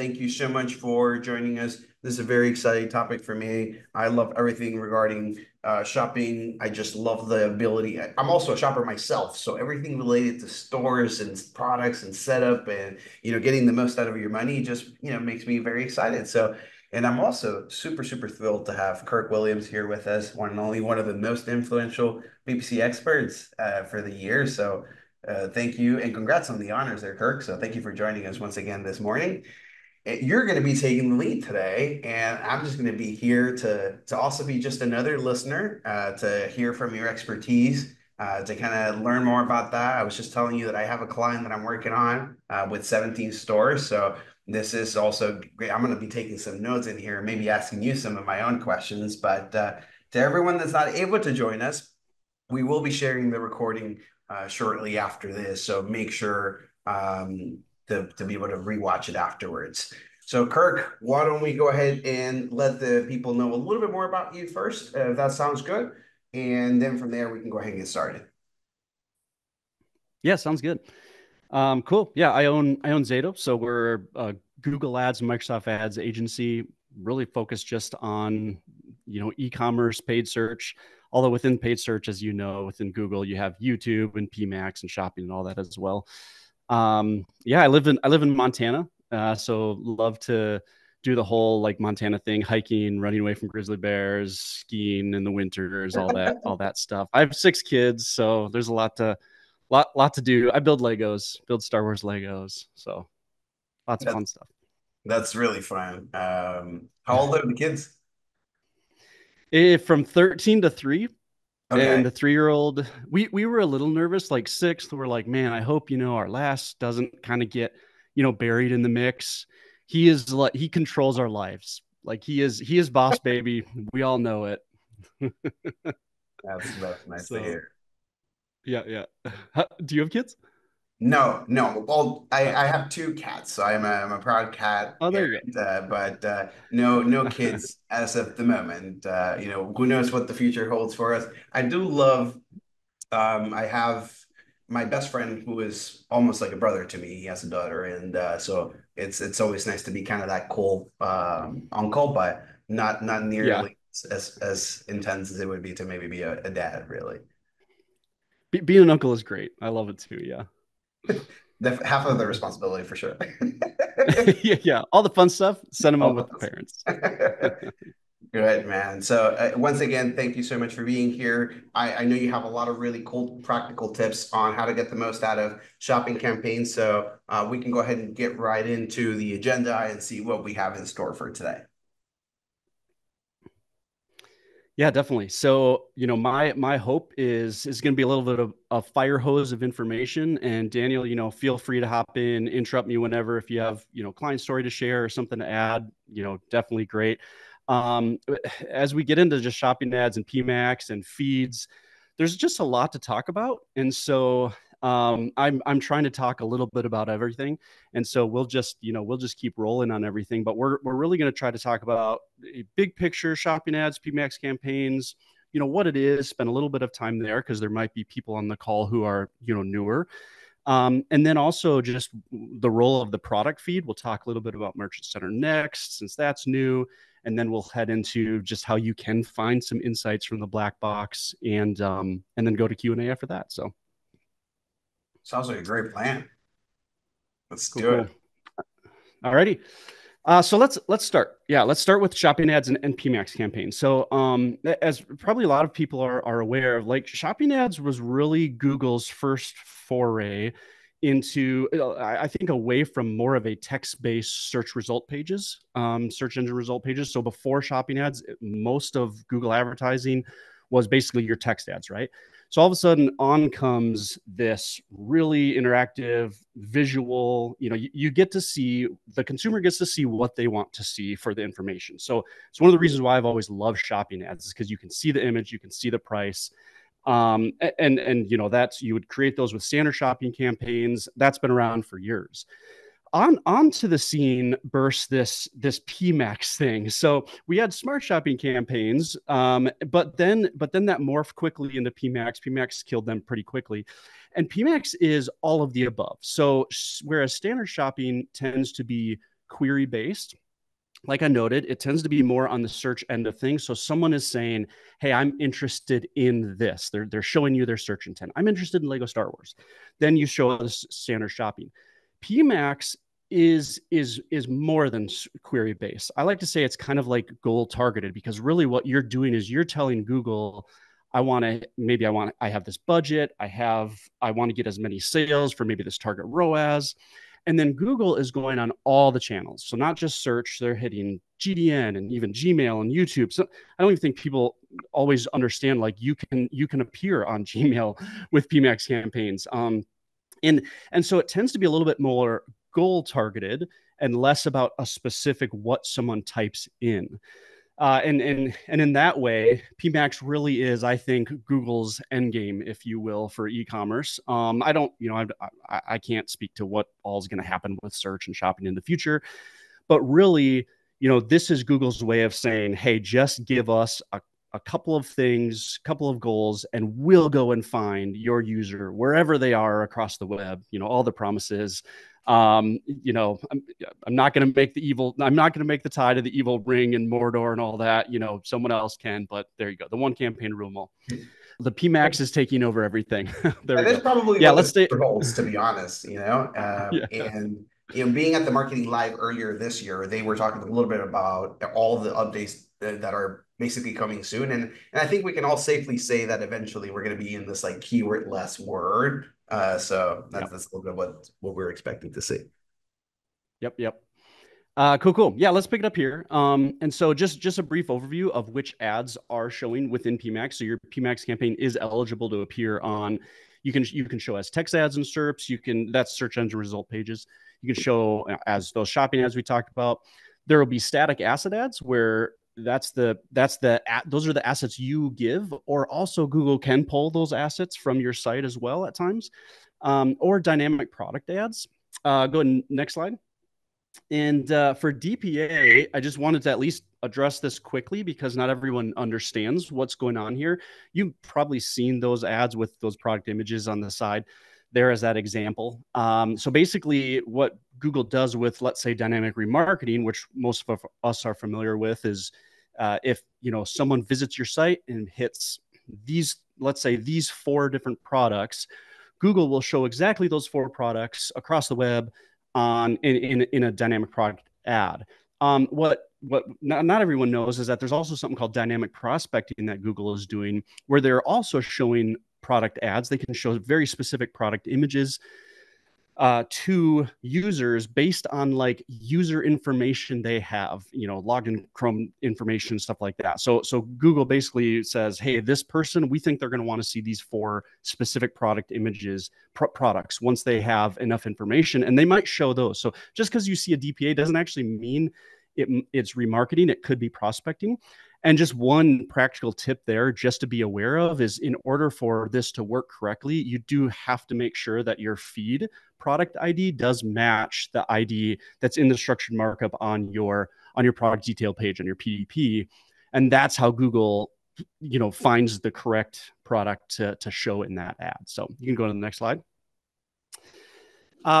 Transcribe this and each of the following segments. Thank you so much for joining us. This is a very exciting topic for me. I love everything regarding shopping. I just love the ability. I'm also a shopper myself, so everything related to stores and products and setup and, you know, getting the most out of your money just, you know, makes me very excited. So, and I'm also super, super thrilled to have Kirk Williams here with us, one and only one of the most influential PPC experts for the year. So thank you and congrats on the honors there, Kirk. So thank you for joining us once again this morning. You're going to be taking the lead today, and I'm just going to be here to also be just another listener, to hear from your expertise, to kind of learn more about that. I was just telling you that I have a client that I'm working on with 17 stores. So this is also great. I'm going to be taking some notes in here, maybe asking you some of my own questions. But to everyone that's not able to join us, we will be sharing the recording shortly after this. So make sure to be able to rewatch it afterwards. So Kirk, why don't we go ahead and let the people know a little bit more about you first, if that sounds good. And then from there, we can go ahead and get started. Yeah, sounds good. Cool. Yeah, I own Zato. So we're a Google Ads and Microsoft Ads agency, really focused just on, you know, e-commerce, paid search. Although within paid search, as you know, within Google, you have YouTube and PMax and shopping and all that as well. Yeah, I live in Montana. So love to do the whole like Montana thing, hiking, running away from grizzly bears, skiing in the winters, all that stuff. I have 6 kids, so there's a lot to do. I build Legos, build Star Wars Legos. So lots of fun stuff. That's really fun. How old are the kids? From 13 to 3. Okay. And the 3-year-old, we were a little nervous, like 6. We're like, man, I hope, you know, our last doesn't kind of get, you know, buried in the mix. He controls our lives. Like he is boss baby. We all know it. That's nice to hear. Yeah. Yeah. Do you have kids? No. Well, I have 2 cats, so I'm a proud cat. Oh, there you go. But no kids as of the moment. You know, who knows what the future holds for us. I do love. I have my best friend who is almost like a brother to me. He has a daughter, and so it's always nice to be kind of that cool uncle, but not nearly as intense as it would be to maybe be a dad. Really, being an uncle is great. I love it too. Yeah. Half of the responsibility for sure. yeah, all the fun stuff, send them all with the parents. Good, man. So once again, thank you so much for being here. I know you have a lot of really cool practical tips on how to get the most out of shopping campaigns. So we can go ahead and get right into the agenda and see what we have in store for today. Yeah, definitely. So, you know, my hope is going to be a little bit of a fire hose of information. And Daniel, you know, feel free to hop in, interrupt me whenever, if you have, you know, client story to share or something to add, you know, definitely great. As we get into just shopping ads and PMax and feeds, there's just a lot to talk about. And so I'm trying to talk a little bit about everything. And so we'll just keep rolling on everything, but we're really going to try to talk about a big picture, shopping ads, PMax campaigns, you know, what it is, spend a little bit of time there, because there might be people on the call who are, you know, newer. And then also just the role of the product feed. We'll talk a little bit about Merchant Center next, since that's new. And then we'll head into just how you can find some insights from the black box and then go to Q&A after that. So. Sounds like a great plan. Let's do it. All righty. So let's start. Yeah, let's start with shopping ads and PMax campaigns. So as probably a lot of people are aware of, like shopping ads was really Google's first foray into, I think, away from more of a text-based search result pages, search engine result pages. So before shopping ads, most of Google advertising was basically your text ads, right? So all of a sudden on comes this really interactive visual, you know, you get to see, the consumer gets to see what they want to see for the information. So it's one of the reasons why I've always loved shopping ads, is because you can see the image, you can see the price. And you know, that's, you would create those with standard shopping campaigns. That's been around for years. Onto the scene bursts this PMax thing. So we had smart shopping campaigns, but then that morphed quickly into PMax. PMax killed them pretty quickly. And PMax is all of the above. So whereas standard shopping tends to be query-based. Like I noted, it tends to be more on the search end of things. So someone is saying, hey, I'm interested in this. They're showing you their search intent. I'm interested in Lego Star Wars. Then you show us standard shopping. PMax is more than query based. I like to say it's kind of like goal targeted, because really what you're doing is you're telling Google, I have this budget. I want to get as many sales for maybe this target ROAS. And then Google is going on all the channels. So not just search, they're hitting GDN and even Gmail and YouTube. So I don't even think people always understand, like you can appear on Gmail with PMax campaigns. And so it tends to be a little bit more goal targeted and less about a specific what someone types in. And in that way, PMax really is, I think, Google's end game, if you will, for e-commerce. I can't speak to what all is going to happen with search and shopping in the future, but really, this is Google's way of saying, hey, just give us a couple of things, couple of goals, and we'll go and find your user wherever they are across the web. All the promises. I'm not going to make the tie to the evil ring and Mordor and all that, someone else can, but there you go. The one campaign rule model. The PMax is taking over everything. That's probably the goals, to be honest, and, being at the Marketing Live earlier this year, they were talking a little bit about all the updates that are basically coming soon. And I think we can all safely say that eventually we're going to be in this like keyword-less world. So that's a little bit what we're expecting to see. Yep. Cool. Yeah, let's pick it up here. And so just a brief overview of which ads are showing within PMax. So your PMax campaign is eligible to appear on. You can show as text ads and SERPs. That's search engine result pages. You can show as those shopping ads we talked about. There will be static asset ads where those are the assets you give, or also Google can pull those assets from your site as well at times, or dynamic product ads. Go ahead, next slide. And for DPA, I just wanted to at least address this quickly because not everyone understands what's going on here. You've probably seen those ads with those product images on the side there as that example. So basically what Google does with, let's say, dynamic remarketing, which most of us are familiar with, is if someone visits your site and hits these four different products, Google will show exactly those four products across the web in a dynamic product ad. What not everyone knows is that there's also something called dynamic prospecting that Google is doing, where they're also showing product ads. They can show very specific product images to users based on like user information they have, logged in Chrome information, stuff like that. So Google basically says, hey, this person, we think they're going to want to see these four specific product images, products, once they have enough information, and they might show those. So just because you see a DPA doesn't actually mean it's remarketing. It could be prospecting. And just one practical tip there, just to be aware of, is in order for this to work correctly, you do have to make sure that your feed product ID does match the ID that's in the structured markup on your product detail page, on your PDP. And that's how Google, finds the correct product to show in that ad. So you can go to the next slide.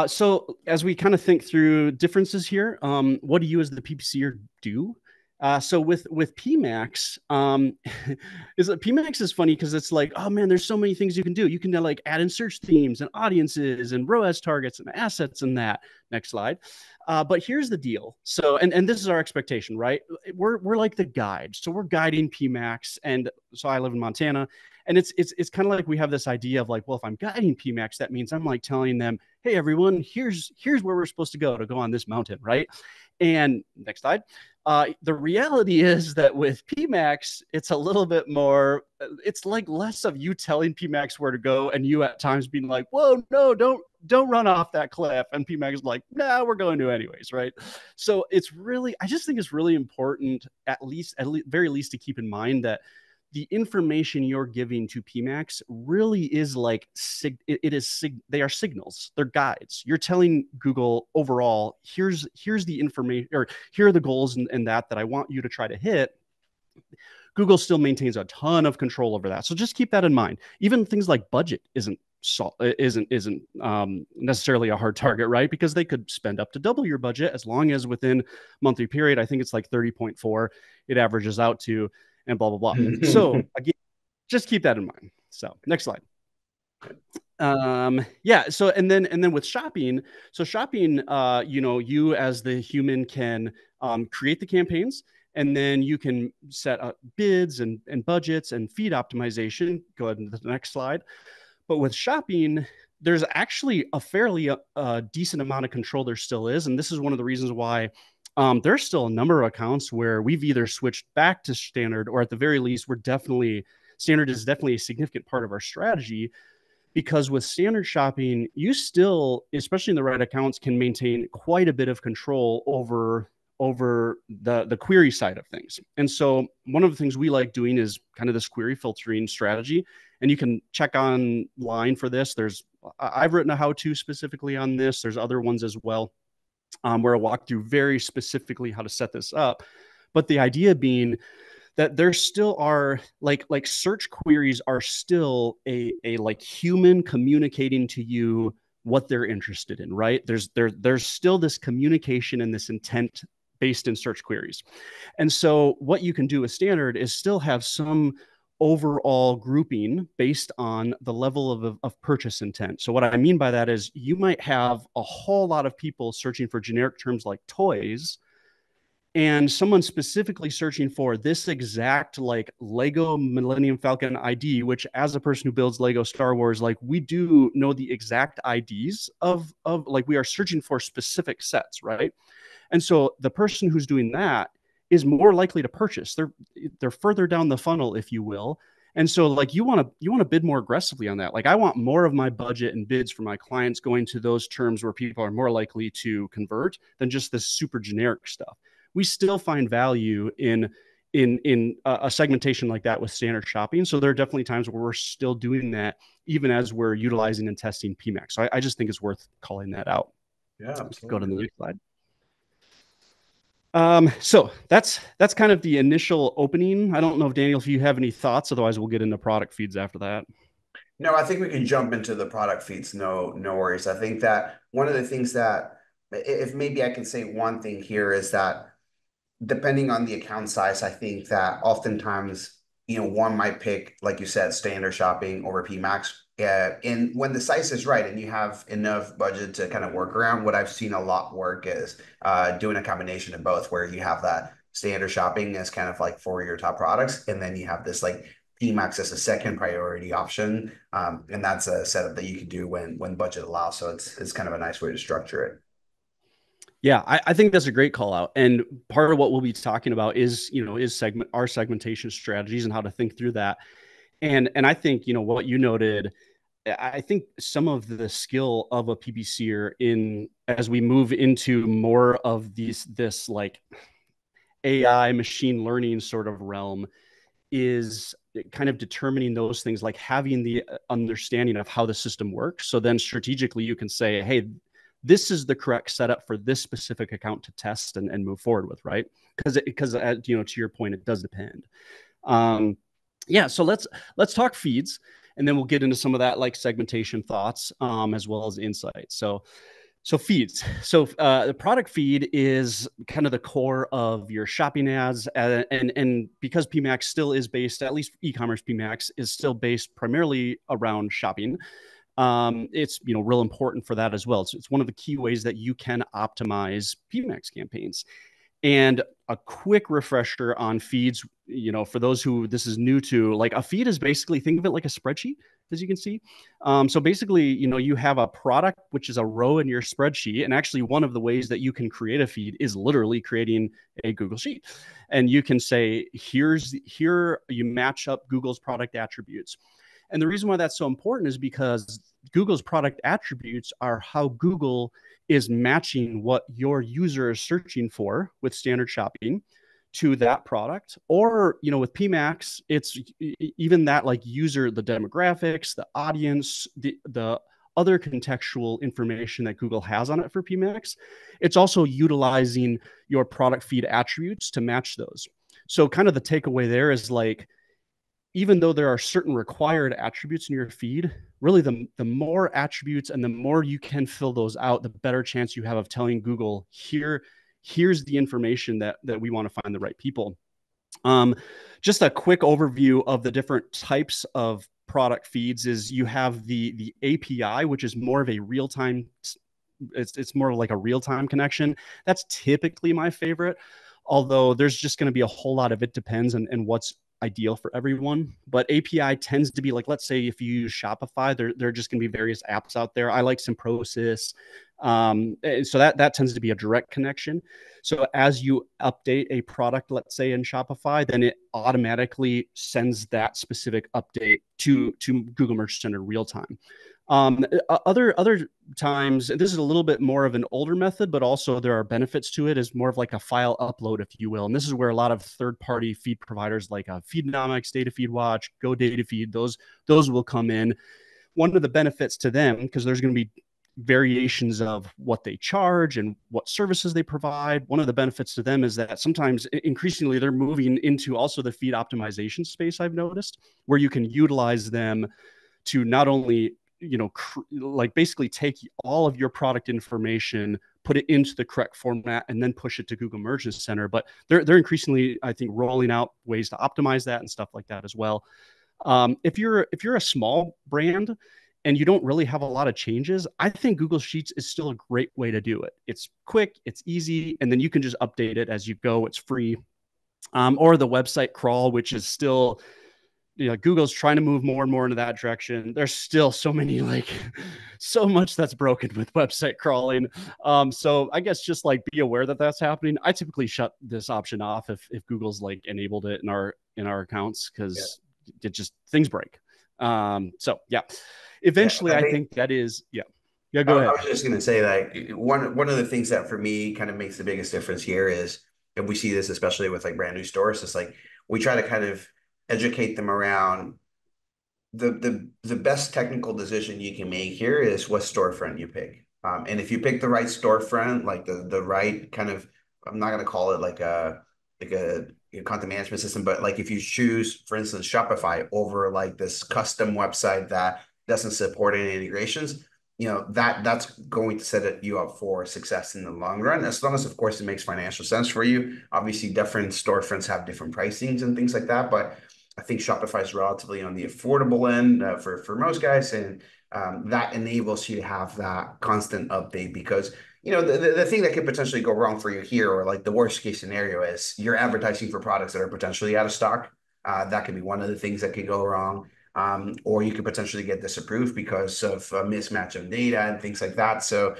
So as we kind of think through differences here, what do you as the PPCer do? So with PMax, PMax is funny because it's like, oh man, there's so many things you can do. You can like add in search themes and audiences and ROAS targets and assets and that. Next slide. But here's the deal. So, and this is our expectation, right? We're like the guide. So we're guiding PMax. And so I live in Montana, and it's kind of like we have this idea of like, well, if I'm guiding PMax, that means I'm like telling them, hey, everyone, here's where we're supposed to go on this mountain, right? And next slide. The reality is that with PMax, it's a little bit more, it's like less of you telling PMax where to go and you at times being like, whoa, no, don't run off that cliff. And PMax is like, nah, we're going to anyways, right? So it's really, I just think it's really important, at very least to keep in mind that the information you're giving to PMax really is like, they are signals, they're guides. You're telling Google overall, here's the information, or here are the goals and that I want you to try to hit. Google still maintains a ton of control over that. So just keep that in mind. Even things like budget isn't isn't necessarily a hard target, right? Because they could spend up to double your budget as long as within monthly period, I think it's like 30.4, it averages out to, and blah, blah, blah. So again, just keep that in mind. So next slide. Yeah. So, and then with shopping, so shopping, you know, you as the human can create the campaigns, and then you can set up bids and budgets and feed optimization. Go ahead to the next slide. But with shopping, there's actually a fairly decent amount of control there still is. And this is one of the reasons why there's still a number of accounts where we've either switched back to standard, or at the very least, we're definitely, standard is definitely a significant part of our strategy. Because with standard shopping, you still, especially in the right accounts, can maintain quite a bit of control over the query side of things. And so one of the things we like doing is kind of this query filtering strategy. And you can check online for this. I've written a how-to specifically on this. There's other ones as well, where I walk through very specifically how to set this up. But the idea being that there still are like search queries are still a like human communicating to you what they're interested in, right? There's still this communication and this intent based in search queries. And so what you can do with standard is still have some overall grouping based on the level of purchase intent. So what I mean by that is you might have a whole lot of people searching for generic terms like toys, and someone specifically searching for this exact like Lego Millennium Falcon ID, which as a person who builds Lego Star Wars, like we do know the exact IDs of like we are searching for specific sets, right? And so the person who's doing that is more likely to purchase. They're further down the funnel, if you will. And so like you want to bid more aggressively on that. Like I want more of my budget and bids for my clients going to those terms where people are more likely to convert than just this super generic stuff. We still find value in a segmentation like that with standard shopping. So there are definitely times where we're still doing that, even as we're utilizing and testing PMax. So I just think it's worth calling that out. Yeah, absolutely. Go to the next slide. So that's kind of the initial opening. I don't know if Daniel, if you have any thoughts, otherwise we'll get into product feeds after that. No, I think we can jump into the product feeds. No worries. I think that one of the things that, if maybe I can say one thing here, is that depending on the account size, I think that oftentimes, one might pick, like you said, standard shopping over PMax. And when the size is right and you have enough budget to kind of work around, what I've seen a lot work is doing a combination of both, where you have that standard shopping as kind of like for your top products. And then you have this like PMax as a second priority option. And that's a setup that you can do when budget allows. So it's kind of a nice way to structure it. Yeah, I think that's a great call out. And part of what we'll be talking about is, our segmentation strategies and how to think through that. And I think, what you noted, I think some of the skill of a PPCer as we move into more of this like AI machine learning sort of realm is kind of determining those things, like having the understanding of how the system works. So then strategically you can say, hey, this is the correct setup for this specific account to test and move forward with, right? Because to your point, it does depend. Yeah, so let's talk feeds, and then we'll get into some of that like segmentation thoughts as well as insights. So feeds. So the product feed is kind of the core of your shopping ads, and because PMax still is based, at least e-commerce PMax is still based primarily around shopping. It's, real important for that as well. It's one of the key ways that you can optimize PMax campaigns. And a quick refresher on feeds, for those who this is new to, like a feed is basically, think of it like a spreadsheet, as you can see. So basically, you have a product, which is a row in your spreadsheet. And actually one of the ways that you can create a feed is literally creating a Google Sheet. And you can say, here you match up Google's product attributes. And the reason why that's so important is because Google's product attributes are how Google is matching what your user is searching for with standard shopping to that product. Or, with PMax, it's even that like user, the demographics, the audience, the other contextual information that Google has on it for PMax. It's also utilizing your product feed attributes to match those. So kind of the takeaway there is like, even though there are certain required attributes in your feed, really the more attributes and the more you can fill those out, the better chance you have of telling Google, here's the information that we want to find the right people. Just a quick overview of the different types of product feeds is you have the API, which is more of a real-time, it's more like a real-time connection. That's typically my favorite, although there's just going to be a whole lot of it depends and what's ideal for everyone. But API tends to be like, let's say if you use Shopify, there are just going to be various apps out there. I like Symprosis. So that tends to be a direct connection. So as you update a product, let's say in Shopify, then it automatically sends that specific update to Google Merchant Center real time. Other times, this is a little bit more of an older method, but also there are benefits to it, is more of like a file upload, if you will. And this is where a lot of third-party feed providers like Feednomics, Data Feed Watch, Go Data Feed, those will come in. One of the benefits to them, because there's going to be variations of what they charge and what services they provide. One of the benefits to them is that sometimes increasingly they're moving into also the feed optimization space, I've noticed, where you can utilize them to not only, like basically take all of your product information, put it into the correct format, and then push it to Google Merchant Center. But they're increasingly, I think, rolling out ways to optimize that and stuff like that as well. If you're a small brand and you don't really have a lot of changes, I think Google Sheets is still a great way to do it. It's quick, it's easy, and then you can just update it as you go. It's free. Or the website crawl, which is still, Google's trying to move more and more into that direction. There's still so much that's broken with website crawling. So I guess just like be aware that that's happening. I typically shut this option off if Google's like enabled it in our accounts, because it just, things break. So yeah, eventually I think that is, yeah, go ahead. I was just going to say that one of the things that for me kind of makes the biggest difference here is, and we see this especially with like brand new stores, it's like we try to kind of educate them around the best technical decision you can make here is what storefront you pick. And if you pick the right storefront, like the right kind of, I'm not going to call it like a content management system, but like if you choose, for instance, Shopify over like this custom website that doesn't support any integrations, that's going to set you up for success in the long run, as long as, of course, it makes financial sense for you. Obviously, different storefronts have different pricings and things like that, but I think Shopify is relatively on the affordable end for most guys, and that enables you to have that constant update, because the thing that could potentially go wrong for you here, or like the worst case scenario, is you're advertising for products that are potentially out of stock. That could be one of the things that could go wrong. Or you could potentially get disapproved because of a mismatch of data and things like that. So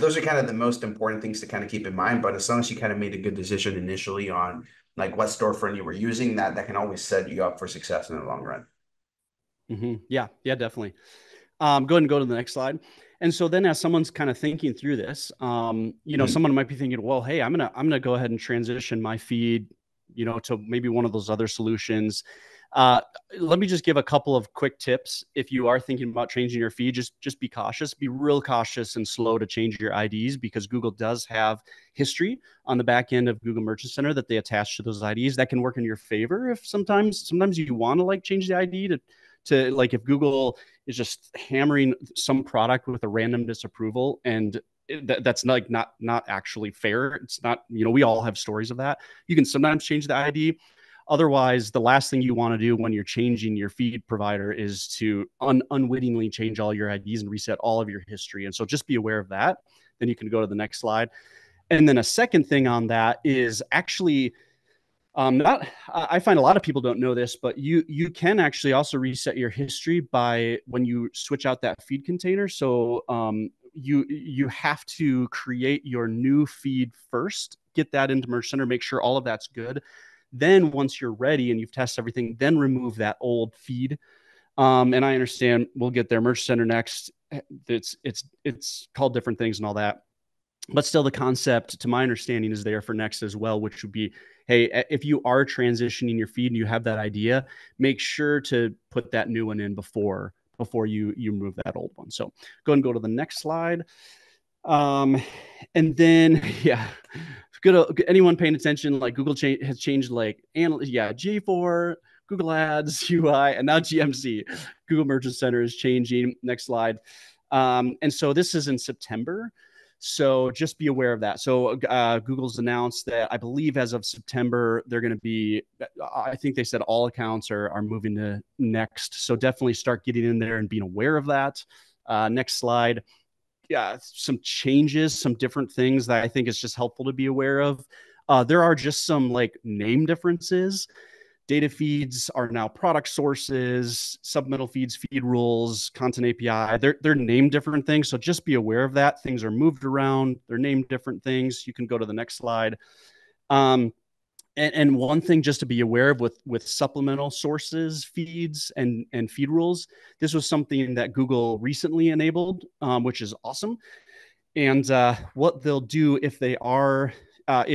those are kind of the most important things to kind of keep in mind. But as long as you kind of made a good decision initially on like what storefront you were using, that can always set you up for success in the long run. Mm-hmm. Yeah, definitely. Go ahead and go to the next slide. And so then as someone's kind of thinking through this, someone might be thinking, well, hey, I'm going to go ahead and transition my feed, to maybe one of those other solutions. Let me just give a couple of quick tips. If you are thinking about changing your feed, just be cautious, be real cautious and slow to change your IDs, because Google does have history on the back end of Google Merchant Center that they attach to those IDs. That can work in your favor if sometimes you want to like change the ID to like, if Google is just hammering some product with a random disapproval, and that's like not actually fair. It's not, we all have stories of that. You can sometimes change the ID. Otherwise, the last thing you want to do when you're changing your feed provider is to unwittingly change all your IDs and reset all of your history. And so just be aware of that. Then you can go to the next slide. And then a second thing on that is actually, I find a lot of people don't know this, but you can actually also reset your history by when you switch out that feed container. So you have to create your new feed first, get that into Merchant Center, make sure all of that's good. Then once you're ready and you've tested everything, then remove that old feed. And I understand we'll get there. Merchant Center next. It's called different things and all that. But still, the concept, to my understanding, is there for next as well, which would be, hey, if you are transitioning your feed and you have that idea, make sure to put that new one in before you move that old one. So go to the next slide. And then, yeah, good. Anyone paying attention, like Google has changed like G4, Google Ads, UI, and now GMC. Google Merchant Center is changing. Next slide. And so this is in September. So just be aware of that. So Google's announced that I believe as of September, they're going to be, I think they said all accounts are moving to Next. So definitely start getting in there and being aware of that. Next slide. Yeah, some changes, some different things that I think is just helpful to be aware of. There are just some like name differences. Data feeds are now product sources, submittal feeds, feed rules, content API. They're named different things. So just be aware of that. Things are moved around. They're named different things. You can go to the next slide. And one thing just to be aware of with supplemental sources, feeds, and feed rules, this was something that Google recently enabled, which is awesome. And what they'll do if they are...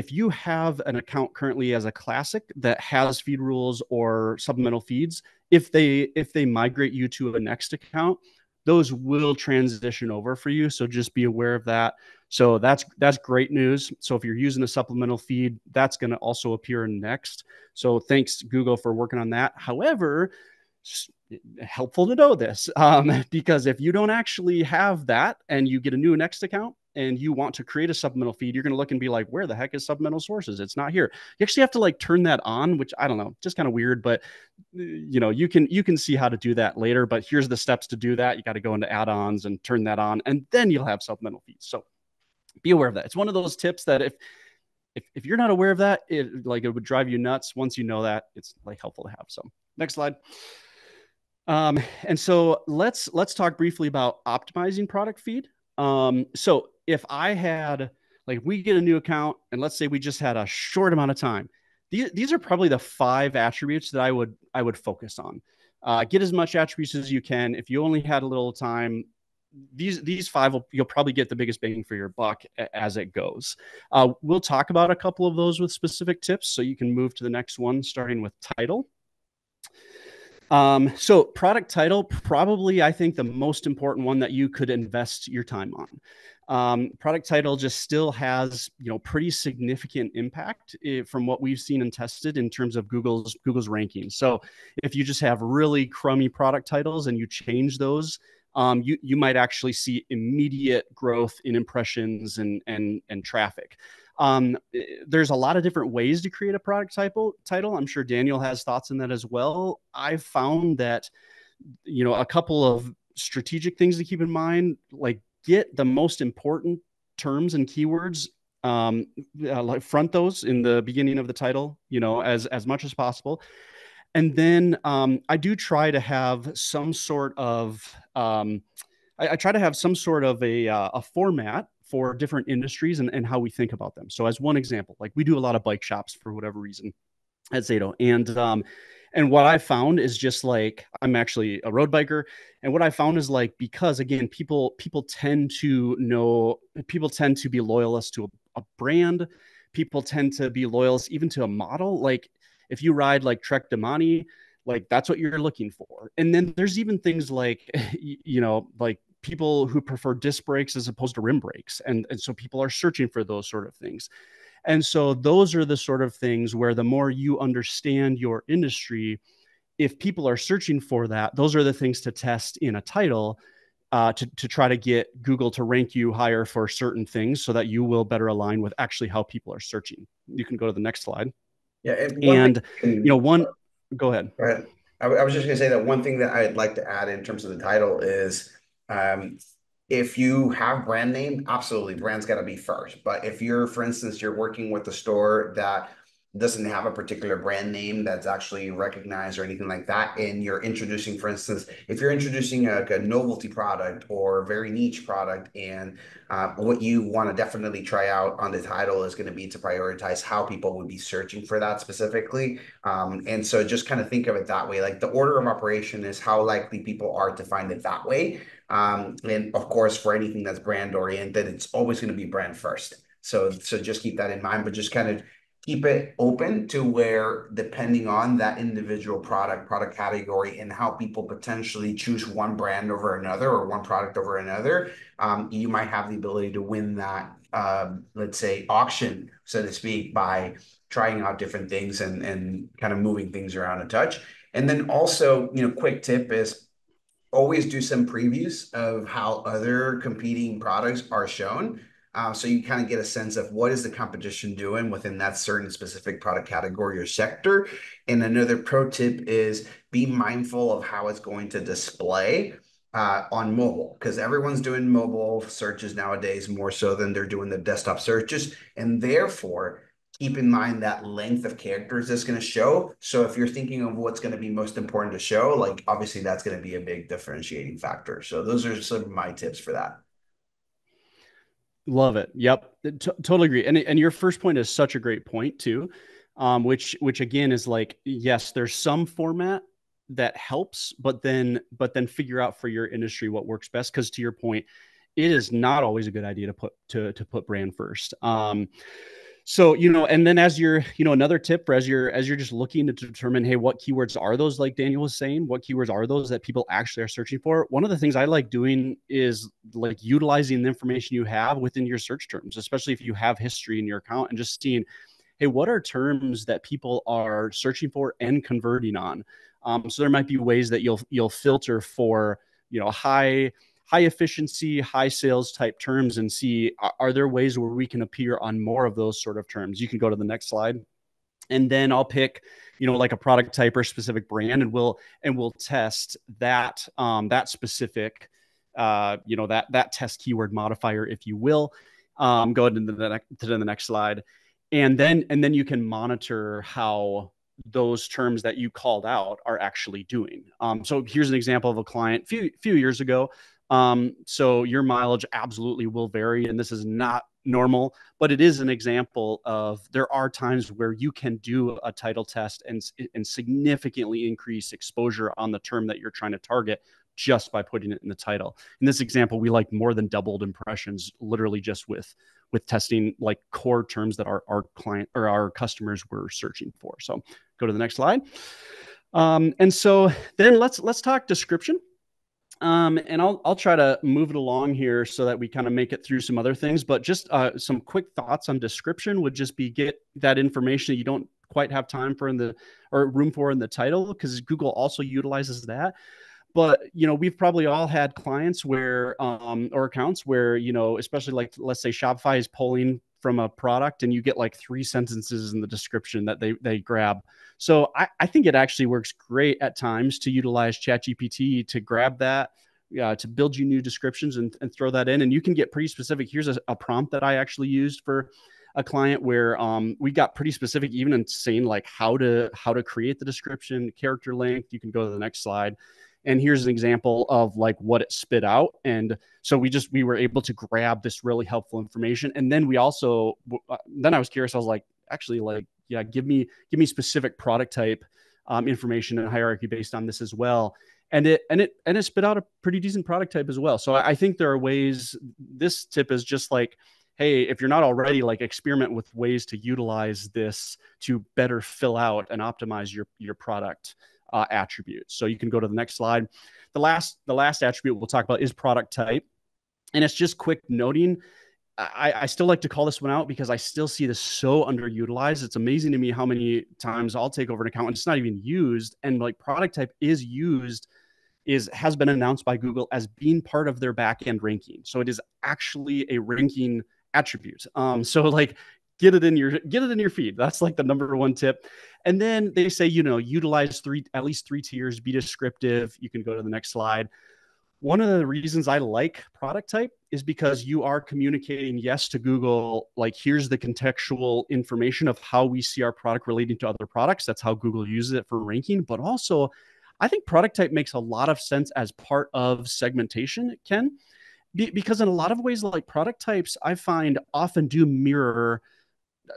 if you have an account currently as a classic that has feed rules or supplemental feeds, if they migrate you to a Next account, those will transition over for you. So just be aware of that. So that's great news. So if you're using a supplemental feed, that's going to also appear in Next. So thanks Google for working on that. However, helpful to know this because if you don't actually have that and you get a new Next account, and you want to create a supplemental feed, you're going to look and be like, where the heck is supplemental sources? It's not here. You actually have to like turn that on, which I don't know, just kind of weird, but you know, you can see how to do that later, but here's the steps to do that. You got to go into add-ons and turn that on, and then you'll have supplemental feeds. So be aware of that. It's one of those tips that if you're not aware of that, it would drive you nuts. Once you know that, it's like helpful to have. So next slide. And so let's talk briefly about optimizing product feed. So if I had, like, we get a new account and let's say we just had a short amount of time, these are probably the 5 attributes that I would focus on. Get as much attributes as you can. If you only had a little time, these 5, you'll probably get the biggest bang for your buck as it goes. We'll talk about a couple of those with specific tips. So you can move to the next one, starting with title. So product title, probably I think the most important one that you could invest your time on. Product title just still has, you know, pretty significant impact from what we've seen and tested in terms of Google's rankings. So if you just have really crummy product titles and you change those, you might actually see immediate growth in impressions and traffic. There's a lot of different ways to create a product title. I'm sure Daniel has thoughts on that as well. I've found that, you know, a couple of strategic things to keep in mind, like get the most important terms and keywords, like front those in the beginning of the title, you know, as much as possible. And then I do try to have some sort of, I try to have some sort of a format for different industries and how we think about them. So as one example, like we do a lot of bike shops for whatever reason at Zato. And what I found is just like, I'm actually a road biker. And what I found is like, because again, people tend to be loyalists to a brand. People tend to be loyalists even to a model. Like if you ride like Trek Domane, like that's what you're looking for. And then there's even things like, you know, like people who prefer disc brakes as opposed to rim brakes. And so people are searching for those sort of things. And so those are the sort of things where the more you understand your industry, if people are searching for that, those are the things to test in a title to try to get Google to rank you higher for certain things so that you will better align with actually how people are searching. You can go to the next slide. Yeah. Go ahead. All right. I was just going to say that one thing that I'd like to add in terms of the title is, if you have brand name, absolutely, brand's got to be first. But if you're, for instance, you're working with a store that doesn't have a particular brand name that's actually recognized or anything like that, and you're introducing, for instance, if you're introducing a novelty product or a very niche product, and what you want to definitely try out on the title is going to be to prioritize how people would be searching for that specifically. And so just kind of think of it that way, like the order of operation is how likely people are to find it that way. And of course, for anything that's brand oriented, it's always going to be brand first. So just keep that in mind, but just kind of keep it open to where, depending on that individual product category and how people potentially choose one brand over another or one product over another, you might have the ability to win that, let's say, auction, so to speak, by trying out different things and kind of moving things around a touch. And then also, you know, quick tip is always do some previews of how other competing products are shown. So you kind of get a sense of what is the competition doing within that certain specific product category or sector. And another pro tip is be mindful of how it's going to display on mobile, because everyone's doing mobile searches nowadays more so than they're doing the desktop searches. And therefore, keep in mind that length of characters that's going to show. So if you're thinking of what's going to be most important to show, like obviously that's going to be a big differentiating factor. So those are some of my tips for that. Love it. Yep. Totally agree. And your first point is such a great point too, which again is like, yes, there's some format that helps, but then figure out for your industry what works best. Cause to your point, it is not always a good idea to put brand first. So, you know, and then as you're, you know, another tip as you're just looking to determine, hey, what keywords are those, like Daniel was saying, what keywords are those that people actually are searching for? One of the things I like doing is like utilizing the information you have within your search terms, especially if you have history in your account, and just seeing, hey, what are terms that people are searching for and converting on? So there might be ways that you'll filter for, you know, high efficiency, high sales type terms, and see, are there ways where we can appear on more of those sort of terms? You can go to the next slide, and then I'll pick, you know, like a product type or specific brand, and we'll test that, that specific, you know, that test keyword modifier, if you will. Go into the next slide. And then you can monitor how those terms that you called out are actually doing. So here's an example of a client few years ago. So your mileage absolutely will vary, and this is not normal, but it is an example of, there are times where you can do a title test and significantly increase exposure on the term that you're trying to target just by putting it in the title. In this example, we like more than doubled impressions, literally just with testing like core terms that our client or our customers were searching for. So go to the next slide. And so then let's talk description. And I'll try to move it along here so that we kind of make it through some other things, but just some quick thoughts on description would just be, get that information that you don't quite have time for room for in the title, because Google also utilizes that. But, you know, we've probably all had clients where, or accounts where, you know, especially like, let's say Shopify is pulling from a product and you get like 3 sentences in the description that they grab. So I think it actually works great at times to utilize ChatGPT to grab that, to build you new descriptions and throw that in. And you can get pretty specific. Here's a prompt that I actually used for a client where we got pretty specific, even in saying like how to create the description, character length. You can go to the next slide. And here's an example of like what it spit out. And so we were able to grab this really helpful information. And then we also, then I was curious, I was like, actually, like, yeah, give me specific product type information and hierarchy based on this as well. And it spit out a pretty decent product type as well. So I think there are ways. This tip is just like, hey, if you're not already, like, experiment with ways to utilize this to better fill out and optimize your product attributes. So you can go to the next slide. The last attribute we'll talk about is product type. And it's just quick noting. I still like to call this one out because I still see this so underutilized. It's amazing to me how many times I'll take over an account and it's not even used. And like product type is used, has been announced by Google as being part of their backend ranking. So it is actually a ranking attribute. So like, get it in your feed. That's like the #1 tip. And then they say, you know, utilize at least three tiers, be descriptive. You can go to the next slide. One of the reasons I like product type is because you are communicating, yes, to Google, like, here's the contextual information of how we see our product relating to other products. That's how Google uses it for ranking. But also, I think product type makes a lot of sense as part of segmentation, Ken, because in a lot of ways, like, product types, I find often do mirror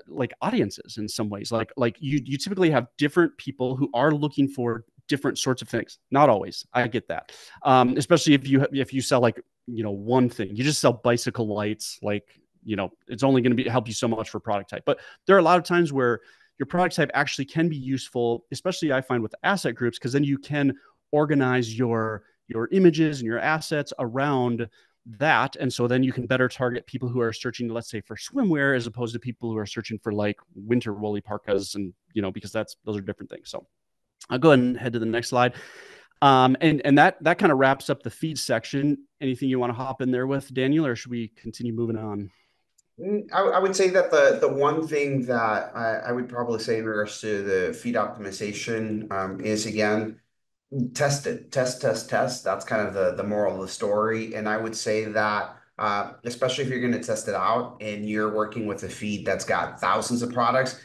like audiences in some ways, like you typically have different people who are looking for different sorts of things. Not always, I get that. Especially if you sell, like, you know, one thing, you just sell bicycle lights, like, you know, it's only going to help you so much for product type. But there are a lot of times where your product type actually can be useful, especially I find with asset groups, because then you can organize your images and your assets around that. And so then you can better target people who are searching, let's say, for swimwear, as opposed to people who are searching for like winter woolly parkas, and, you know, because those are different things. So I'll go ahead and head to the next slide. And that kind of wraps up the feed section. Anything you want to hop in there with, Daniel, or should we continue moving on? I would say that the one thing that I would probably say in regards to the feed optimization is, again, test it, test, test, test. That's kind of the moral of the story. And I would say that especially if you're going to test it out and you're working with a feed that's got thousands of products,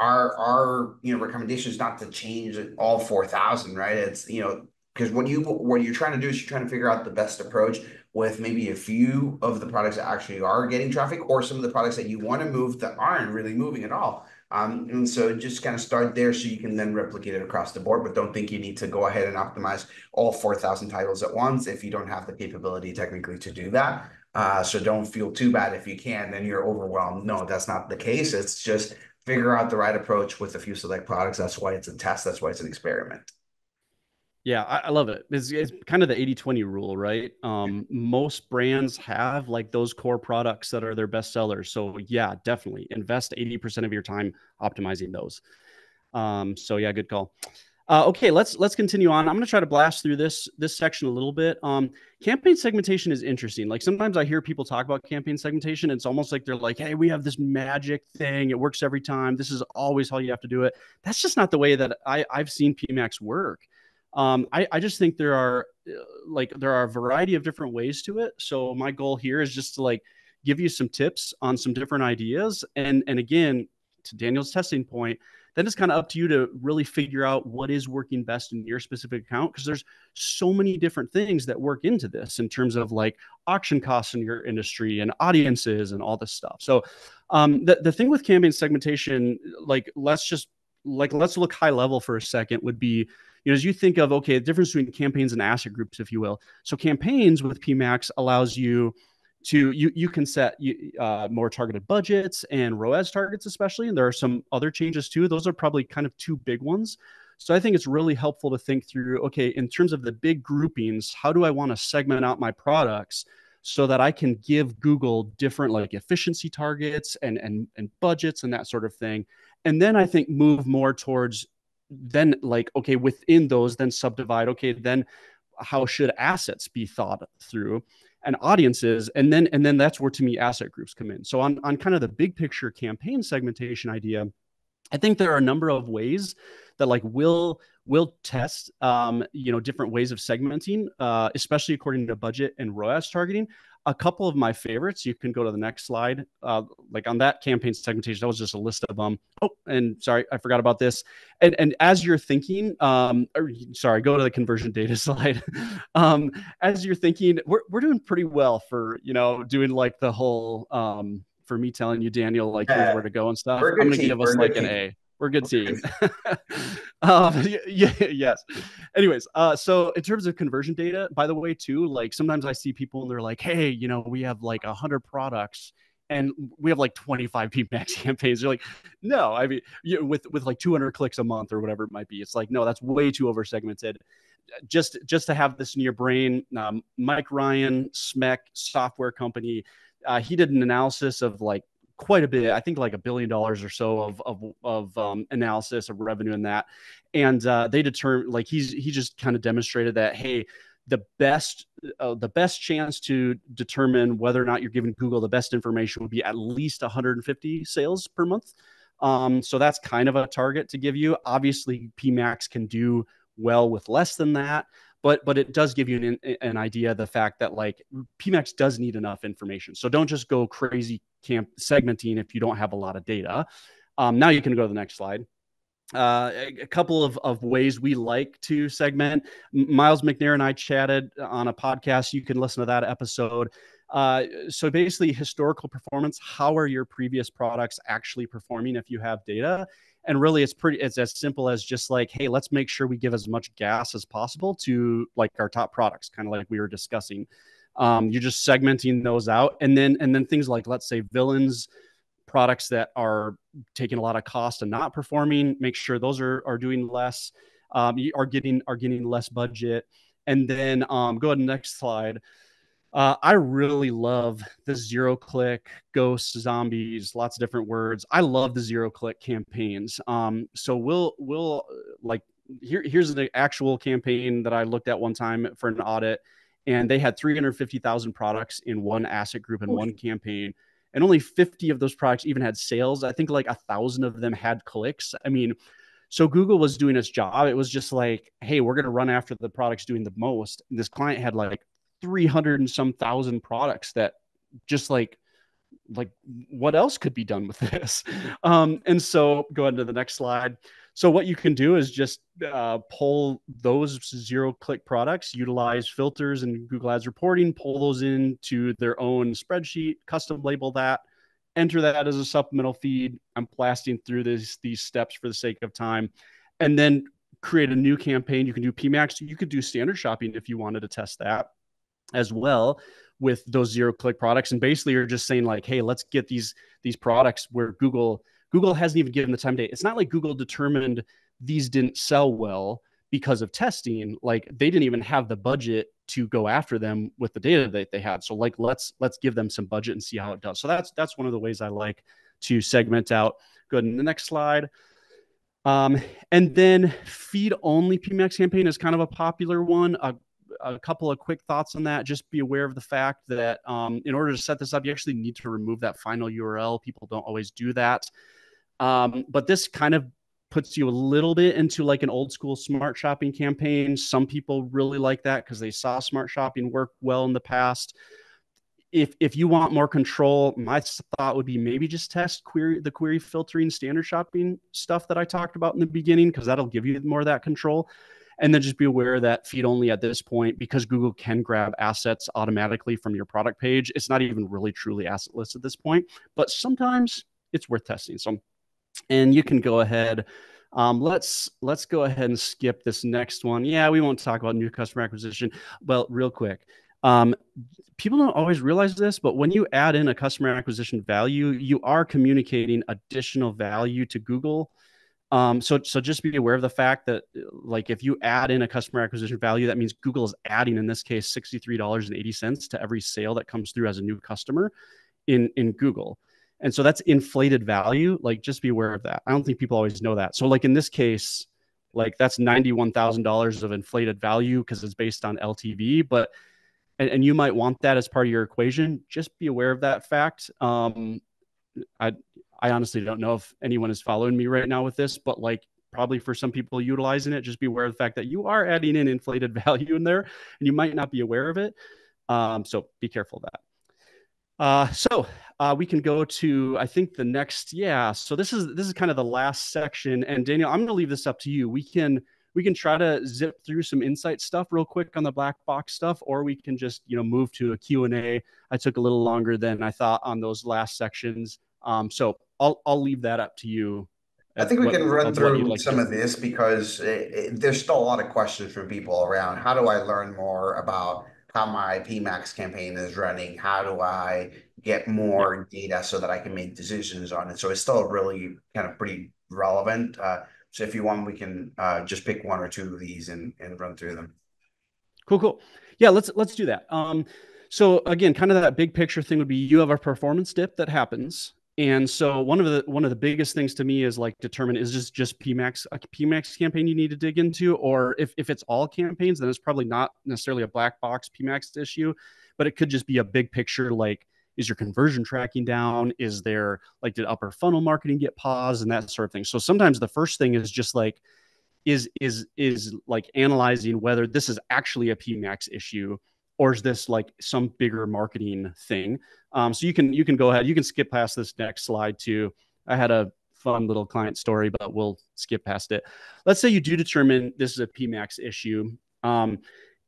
our recommendation is not to change all 4,000, right? It's, because what you're trying to do is you're trying to figure out the best approach with maybe a few of the products that actually are getting traffic, or some of the products that you want to move that aren't really moving at all. And so just kind of start there so you can then replicate it across the board, but don't think you need to go ahead and optimize all 4,000 titles at once if you don't have the capability technically to do that. So don't feel too bad if you can, then you're overwhelmed. No, that's not the case. It's just figure out the right approach with a few select products. That's why it's a test. That's why it's an experiment. Yeah, I love it. It's kind of the 80-20 rule, right? Most brands have like those core products that are their best sellers. So yeah, definitely invest 80% of your time optimizing those. So yeah, good call. Okay, let's continue on. I'm going to try to blast through this section a little bit. Campaign segmentation is interesting. Like sometimes I hear people talk about campaign segmentation. It's almost like they're like, hey, we have this magic thing. It works every time. This is always how you have to do it. That's just not the way that I've seen PMax work. I just think there are a variety of different ways to it. So my goal here is just to like give you some tips on some different ideas. And again, to Daniel's testing point, then it's kind of up to you to really figure out what is working best in your specific account, because there's so many different things that work into this in terms of like auction costs in your industry and audiences and all this stuff. So the thing with campaign segmentation, let's look high level for a second, would be, as you think of, okay, the difference between campaigns and asset groups, if you will. So campaigns with PMax allows you to, you can set more targeted budgets and ROAS targets especially, and there are some other changes too. Those are probably kind of two big ones. So I think it's really helpful to think through, okay, in terms of the big groupings, how do I want to segment out my products so that I can give Google different like efficiency targets and budgets and that sort of thing. And then I think move more towards then like, okay, within those, then subdivide, okay, then how should assets be thought through and audiences? And then that's where, to me, asset groups come in. So on kind of the big picture campaign segmentation idea, I think there are a number of ways that like we'll test, different ways of segmenting, especially according to budget and ROAS targeting. A couple of my favorites, you can go to the next slide. Like on that campaign segmentation, that was just a list of them. Oh, and sorry, I forgot about this. And as you're thinking, go to the conversion data slide. As you're thinking, we're doing pretty well for, doing like the whole, for me telling you, Daniel, like where to go and stuff. I'm going to give us like an A. We're a good team. Yes. Anyways, so in terms of conversion data, by the way, too, like sometimes I see people and they're like, hey, we have like 100 products and we have like 25 PMax campaigns. You're like, no, I mean, with like 200 clicks a month or whatever it might be. It's like, no, that's way too over segmented. Just to have this in your brain, Mike Ryan, SMEC software company, he did an analysis of like quite a bit, I think like $1 billion or so of analysis of revenue in that. And they determined, like he just kind of demonstrated that, hey, the best chance to determine whether or not you're giving Google the best information would be at least 150 sales per month. So that's kind of a target to give you. Obviously, PMax can do well with less than that. But it does give you an idea of the fact that like PMax does need enough information. So don't just go crazy segmenting if you don't have a lot of data. Now you can go to the next slide. A couple of ways we like to segment. Miles McNair and I chatted on a podcast. You can listen to that episode. So basically historical performance, how are your previous products actually performing if you have data? And really it's as simple as just like, hey, let's make sure we give as much gas as possible to like our top products, kind of like we were discussing. You're just segmenting those out. And then things like, let's say, villains, products that are taking a lot of cost and not performing, make sure those are doing less, are getting less budget. And then go ahead to the next slide. I really love the zero-click, ghosts, zombies, lots of different words. I love the zero-click campaigns. So we'll like here's an actual campaign that I looked at one time for an audit, and they had 350,000 products in one asset group in one campaign, and only 50 of those products even had sales. I think like 1,000 of them had clicks. I mean, so Google was doing its job. It was just like, hey, we're going to run after the products doing the most. And this client had like 300 and some thousand products that just like what else could be done with this? And so go on to the next slide. So what you can do is just pull those zero-click products, utilize filters and Google Ads reporting, pull those into their own spreadsheet, custom label that, enter that as a supplemental feed. I'm blasting through these steps for the sake of time, and then create a new campaign. You can do PMax. You could do standard shopping if you wanted to test that as well with those zero-click products. And basically, you're just saying like, hey, let's get these products where Google hasn't even given the time of day. It's not like Google determined these didn't sell well because of testing. Like they didn't even have the budget to go after them with the data that they had. So like, let's give them some budget and see how it does. So that's one of the ways I like to segment out. Go ahead to the next slide. And then feed only PMax campaign is kind of a popular one. A couple of quick thoughts on that. Just be aware of the fact that in order to set this up, you actually need to remove that final URL. People don't always do that. But this kind of puts you a little bit into like an old school smart shopping campaign. Some people really like that because they saw smart shopping work well in the past. If you want more control, my thought would be maybe just test the query filtering standard shopping stuff that I talked about in the beginning, because that'll give you more of that control. And then just be aware that feed only at this point, because Google can grab assets automatically from your product page. It's not even really truly assetless at this point, but sometimes it's worth testing. So, and you can go ahead. Let's go ahead and skip this next one. Yeah, we won't talk about new customer acquisition. Well, real quick. People don't always realize this, but when you add in a customer acquisition value, you are communicating additional value to Google. So just be aware of the fact that like if you add in a customer acquisition value, that means Google is adding, in this case, $63.80 to every sale that comes through as a new customer in Google. And so that's inflated value. Like just be aware of that. I don't think people always know that. So like in this case, like that's $91,000 of inflated value because it's based on LTV, but and you might want that as part of your equation. Just be aware of that fact. I honestly don't know if anyone is following me right now with this, but like probably for some people utilizing it, just be aware of the fact that you are adding in inflated value in there and you might not be aware of it. So be careful of that. So we can go to, I think the next, yeah. So this is kind of the last section, and Daniel, I'm going to leave this up to you. We can try to zip through some insight stuff real quick on the black box stuff, or we can just, you know, move to a Q&A. I took a little longer than I thought on those last sections. So I'll leave that up to you. I think we can run through some of this because there's still a lot of questions from people around. How do I learn more about how my PMax campaign is running? How do I get more data so that I can make decisions on it? So it's still really kind of pretty relevant. So if you want, we can just pick one or two of these and run through them. Cool. Yeah, let's do that. So again, kind of that big picture thing would be you have a performance dip that happens. And so one of the biggest things to me is like determine, is this just a PMax campaign you need to dig into? Or if it's all campaigns, then it's probably not necessarily a black box PMax issue, but it could just be a big picture. Like, is your conversion tracking down? Is there like, did upper funnel marketing get paused and that sort of thing? So sometimes the first thing is just like, is like analyzing whether this is actually a PMax issue, or is this like some bigger marketing thing? So you can go ahead. You can skip past this next slide too. I had a fun little client story, but we'll skip past it. Let's say you do determine this is a PMax issue.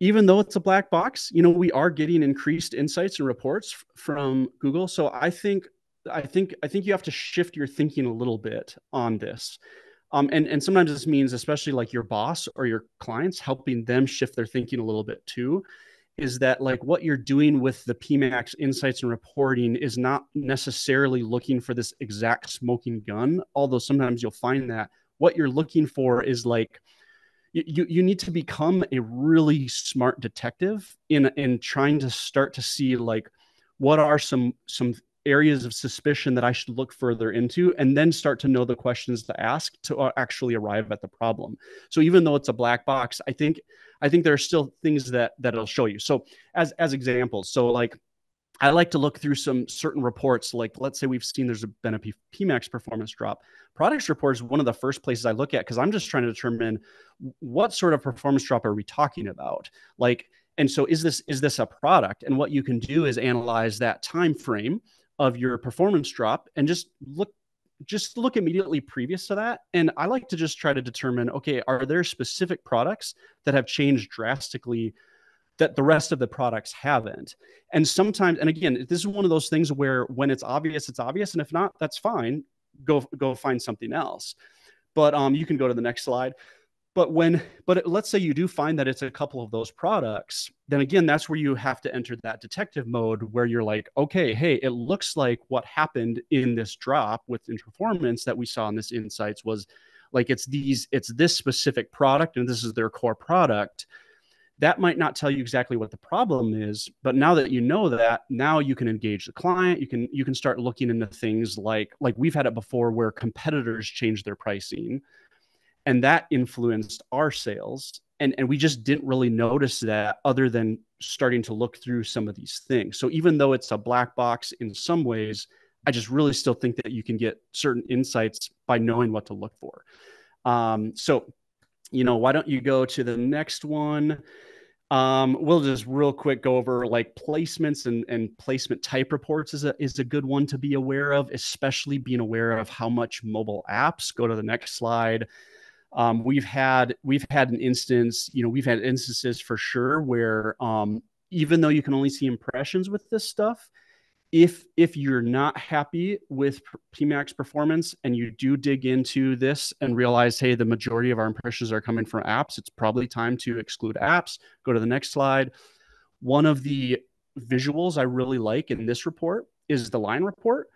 Even though it's a black box, you know, we are getting increased insights and reports from Google. So I think you have to shift your thinking a little bit on this. And sometimes this means, especially like your boss or your clients, helping them shift their thinking a little bit too. Is that like what you're doing with the PMax insights and reporting is not necessarily looking for this exact smoking gun, although sometimes you'll find that. What you're looking for is like, you need to become a really smart detective in trying to start to see like, what are some areas of suspicion that I should look further into, and then start to know the questions to ask to actually arrive at the problem. So even though it's a black box, I think there are still things that it'll show you. So as examples, so like, I like to look through some certain reports, like let's say we've seen there's been a PMax performance drop. Products report is one of the first places I look at, because I'm just trying to determine what sort of performance drop are we talking about? Like, and so is this a product? And what you can do is analyze that time frame of your performance drop and just look immediately previous to that. And I like to just try to determine, okay, are there specific products that have changed drastically that the rest of the products haven't? And sometimes, and again, this is one of those things where when it's obvious, and if not, that's fine. Go find something else. But you can go to the next slide. But let's say you do find that it's a couple of those products, then again, that's where you have to enter that detective mode where you're like, okay, hey, it looks like what happened in this drop within performance that we saw in this insights was like, it's this specific product, and this is their core product. That might not tell you exactly what the problem is, but now that you know that, now you can engage the client. You can start looking into things like we've had it before where competitors change their pricing, and that influenced our sales. And we just didn't really notice that other than starting to look through some of these things. So even though it's a black box in some ways, I just really still think that you can get certain insights by knowing what to look for. So, you know, why don't you go to the next one? We'll just real quick go over like placements and placement type reports is a good one to be aware of, especially being aware of how much mobile apps. Go to the next slide. We've had an instance, you know, we've had instances for sure where even though you can only see impressions with this stuff, if you're not happy with PMax performance and you do dig into this and realize, hey, the majority of our impressions are coming from apps, it's probably time to exclude apps. Go to the next slide. One of the visuals I really like in this report is the line report,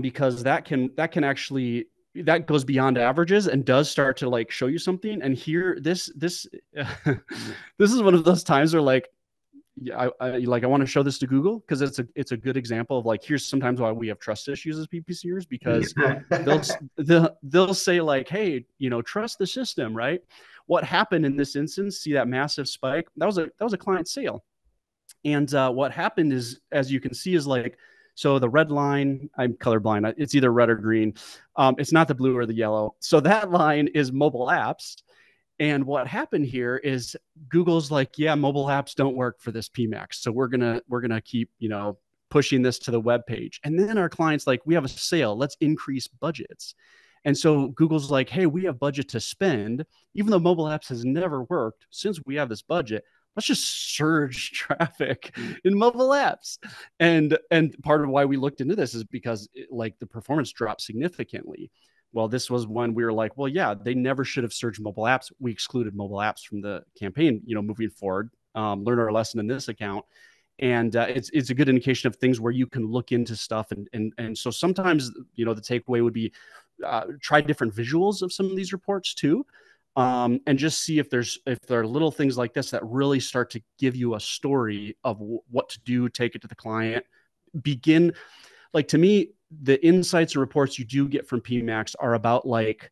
because that can actually, that goes beyond averages and does start to like show you something. And here, this is one of those times where like, yeah, I want to show this to Google, because it's a good example of like, here's sometimes why we have trust issues as PPCers, because they'll say like, hey, you know, trust the system, right? What happened in this instance? See that massive spike? That was a client sale. And what happened is, as you can see, is like, so the red line, I'm colorblind, it's either red or green. It's not the blue or the yellow. So that line is mobile apps. And what happened here is Google's like, yeah, mobile apps don't work for this PMax. So we're gonna keep, you know, pushing this to the web page. And then our client's like, we have a sale, let's increase budgets. And so Google's like, hey, we have budget to spend, even though mobile apps has never worked, since we have this budget, let's just surge traffic in mobile apps. And part of why we looked into this is because the performance dropped significantly. Well, this was when we were like, well, yeah, they never should have surged mobile apps. We excluded mobile apps from the campaign, you know, moving forward, learn our lesson in this account. And it's a good indication of things where you can look into stuff. And so sometimes, you know, the takeaway would be try different visuals of some of these reports too. And just see if there are little things like this that really start to give you a story of what to do, take it to the client, begin. Like, to me, the insights and reports you do get from PMax are about like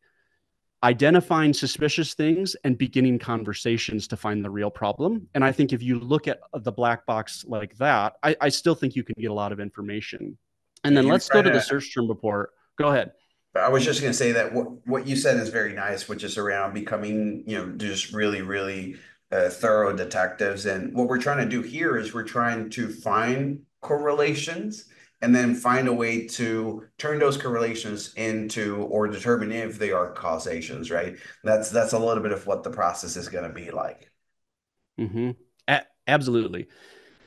identifying suspicious things and beginning conversations to find the real problem. And I think if you look at the black box like that, I still think you can get a lot of information. And then let's go to the search term report. Go ahead. I was just going to say that what you said is very nice, which is around becoming, you know, just really, really thorough detectives. And what we're trying to do here is we're trying to find correlations and then find a way to turn those correlations into, or determine if they are causations, right? That's a little bit of what the process is going to be like. Mm-hmm. Absolutely.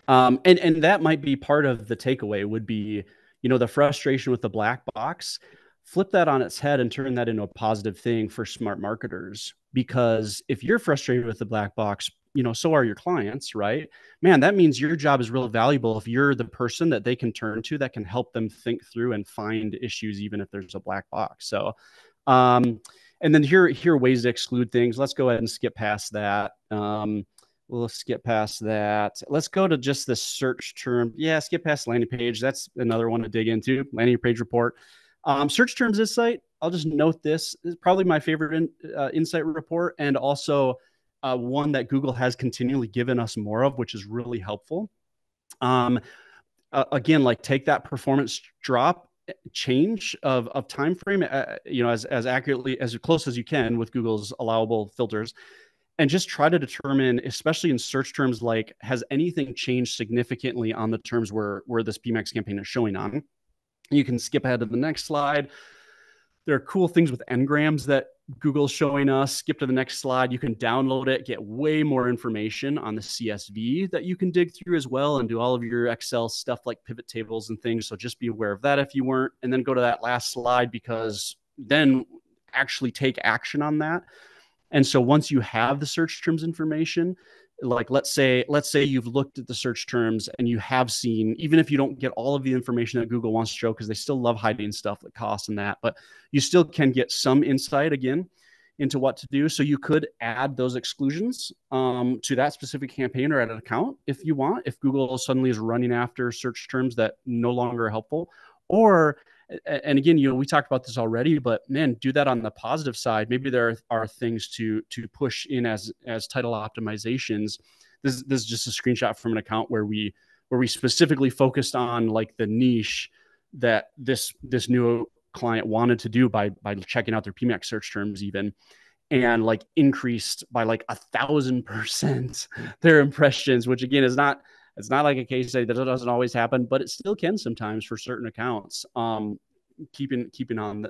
And that might be part of the takeaway would be, you know, the frustration with the black box. Flip that on its head and turn that into a positive thing for smart marketers, because if you're frustrated with the black box, you know, so are your clients, right? Man, that means your job is real valuable if you're the person that they can turn to that can help them think through and find issues, even if there's a black box. So, and then here are ways to exclude things. Let's go ahead and skip past that. We'll skip past that. Let's go to just the search term. Yeah, skip past landing page. That's another one to dig into, landing page report. Search terms this site, I'll just note this. This is probably my favorite insight report, and also one that Google has continually given us more of, which is really helpful. Again, like take that performance drop change of time frame, you know, as accurately, as close as you can with Google's allowable filters. And just try to determine, especially in search terms, like, has anything changed significantly on the terms where this PMax campaign is showing on? You can skip ahead to the next slide. There are cool things with Ngrams that Google's showing us. Skip to the next slide. You can download it, get way more information on the CSV that you can dig through as well, and do all of your Excel stuff like pivot tables and things. So just be aware of that if you weren't. And then go to that last slide, because then actually take action on that. And so once you have the search terms information, like let's say you've looked at the search terms and you have seen, even if you don't get all of the information that Google wants to show, because they still love hiding stuff like costs and that, but you still can get some insight again into what to do. So you could add those exclusions to that specific campaign or at an account if you want, if Google suddenly is running after search terms that no longer are helpful. Or, and again, you know, we talked about this already, but man, do that on the positive side. Maybe there are things to push in as title optimizations. This is just a screenshot from an account where we specifically focused on like the niche that this new client wanted to do by checking out their PMax search terms even, and like increased by like 1,000% their impressions, which again is not. It's not like a case study. That doesn't always happen, but it still can sometimes for certain accounts. Keeping on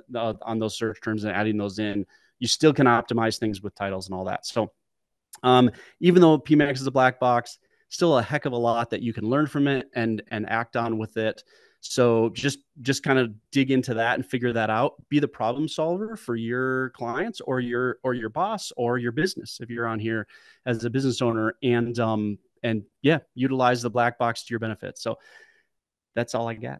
those search terms and adding those in, you still can optimize things with titles and all that. So even though PMax is a black box, still a heck of a lot that you can learn from it and act on with it. So just kind of dig into that and figure that out. Be the problem solver for your clients or your boss or your business if you're on here as a business owner, and yeah, utilize the black box to your benefit. So that's all I got.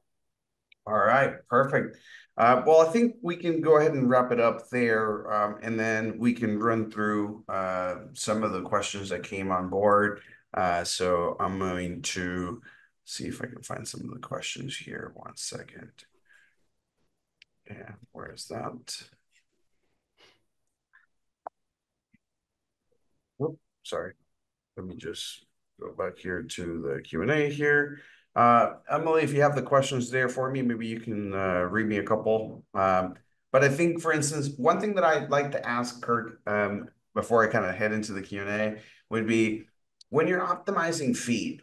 All right, perfect. Well, I think we can go ahead and wrap it up there. And then we can run through some of the questions that came on board. So I'm going to see if I can find some of the questions here. One second. Yeah, where is that? Oops, sorry. Let me just go back here to the Q&A here. Emily, if you have the questions there for me, maybe you can read me a couple. But I think, for instance, one thing that I'd like to ask Kirk before I kind of head into the Q&A would be, when you're optimizing feed,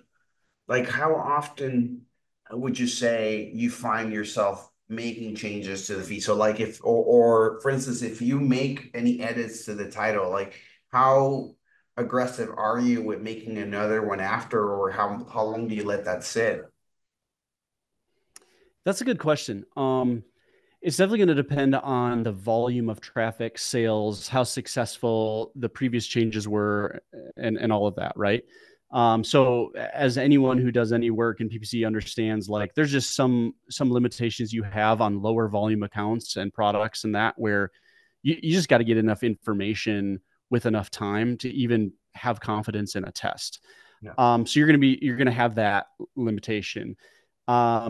like how often would you say you find yourself making changes to the feed? So like if, or for instance, if you make any edits to the title, like how aggressive are you with making another one after, or how long do you let that sit? That's a good question. It's definitely going to depend on the volume of traffic, sales, how successful the previous changes were, and all of that, right? So as anyone who does any work in PPC understands, like there's just some limitations you have on lower volume accounts and products and that, where you just got to get enough information with enough time to even have confidence in a test. Yeah. So you're going to have that limitation. You